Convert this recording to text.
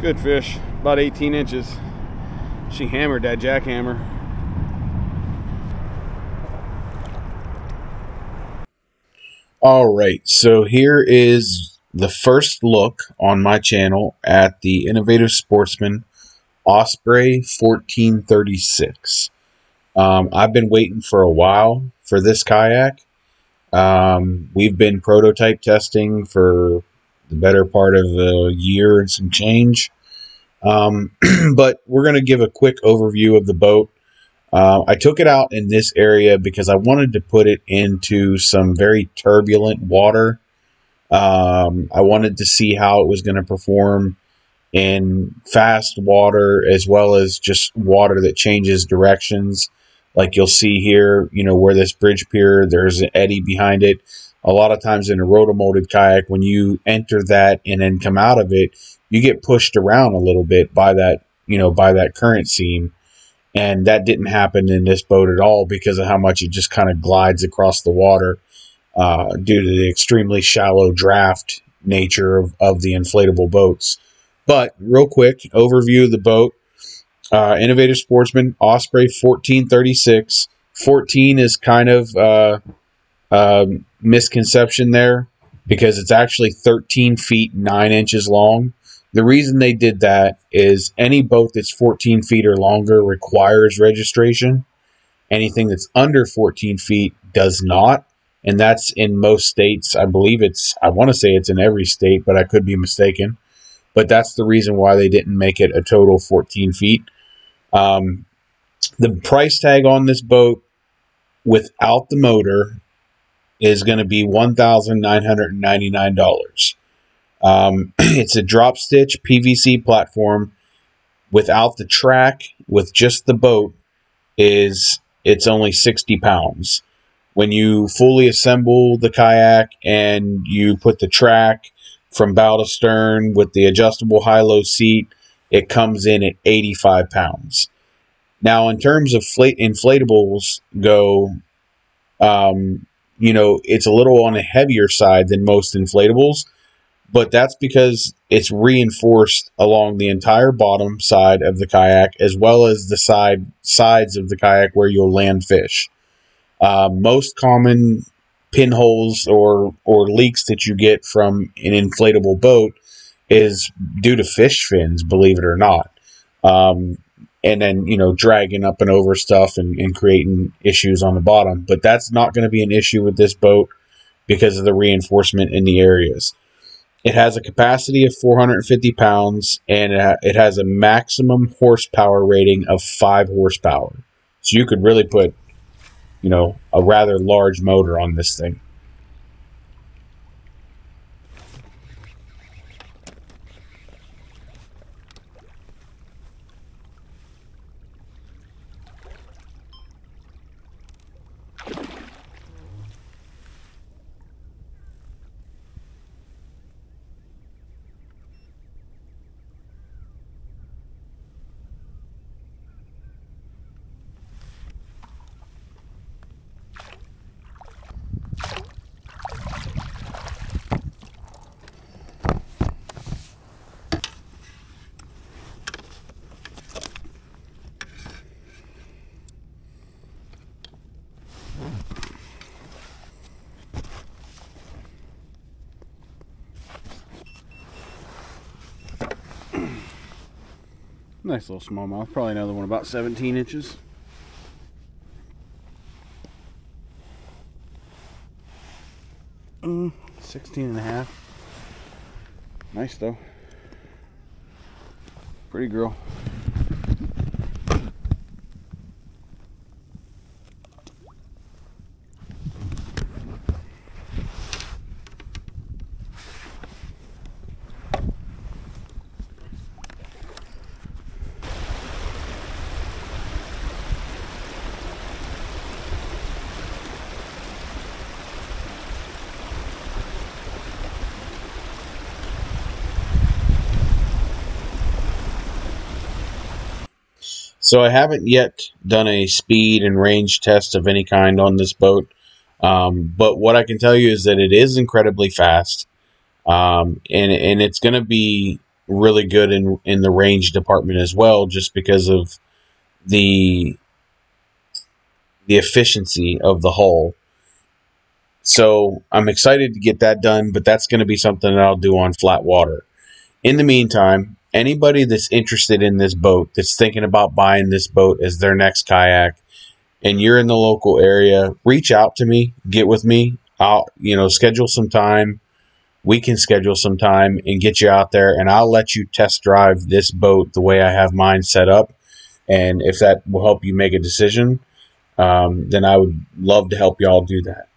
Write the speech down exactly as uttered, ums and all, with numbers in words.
Good fish, about eighteen inches. She hammered that jackhammer. All right, so here is the first look on my channel at the Innovative Sportsman Osprey fourteen thirty-six. Um, I've been waiting for a while for this kayak. Um, we've been prototype testing for the better part of a year and some change. Um, but we're going to give a quick overview of the boat. Uh, I took it out in this area because I wanted to put it into some very turbulent water. Um, I wanted to see how it was going to perform in fast water as well as just water that changes directions. Like you'll see here, you know, where this bridge pier, there's an eddy behind it. A lot of times in a rotomolded kayak, when you enter that and then come out of it, you get pushed around a little bit by that, you know, by that current seam. And that didn't happen in this boat at all because of how much it just kind of glides across the water uh, due to the extremely shallow draft nature of, of the inflatable boats. But real quick, overview of the boat. Uh, Innovative Sportsman, Osprey fourteen thirty-six. fourteen is kind of uh, uh, misconception there because it's actually thirteen feet nine inches long. The reason they did that is any boat that's fourteen feet or longer requires registration. Anything that's under fourteen feet does not. And that's in most states. I believe it's, I want to say it's in every state, but I could be mistaken. But that's the reason why they didn't make it a total fourteen feet. Um, the price tag on this boat without the motor is going to be one thousand nine hundred ninety-nine dollars. Um, it's a drop stitch P V C platform without the track, with just the boat, is it's only sixty pounds. When you fully assemble the kayak and you put the track from bow to stern with the adjustable high-low seat, it comes in at eighty-five pounds. Now, in terms of inflatables go, um, you know, it's a little on the heavier side than most inflatables. But that's because it's reinforced along the entire bottom side of the kayak as well as the side sides of the kayak where you'll land fish. Uh, most common pinholes or, or leaks that you get from an inflatable boat is due to fish fins, believe it or not. Um, and then, you know, dragging up and over stuff and, and creating issues on the bottom. But that's not going to be an issue with this boat because of the reinforcement in the areas. It has a capacity of four hundred fifty pounds, and it has a maximum horsepower rating of five horsepower. So you could really put, you know, a rather large motor on this thing. Nice little smallmouth, probably another one about seventeen inches. Mm, sixteen and a half. Nice though. Pretty girl. So I haven't yet done a speed and range test of any kind on this boat, um, but what I can tell you is that it is incredibly fast, um, and, and it's going to be really good in, in the range department as well, just because of the the efficiency of the hull. So I'm excited to get that done, but that's going to be something that I'll do on flat water. In the meantime, anybody that's interested in this boat, that's thinking about buying this boat as their next kayak, and you're in the local area, reach out to me, get with me. I'll, you know, schedule some time. We can schedule some time and get you out there, and I'll let you test drive this boat the way I have mine set up. And if that will help you make a decision, um, then I would love to help y'all do that.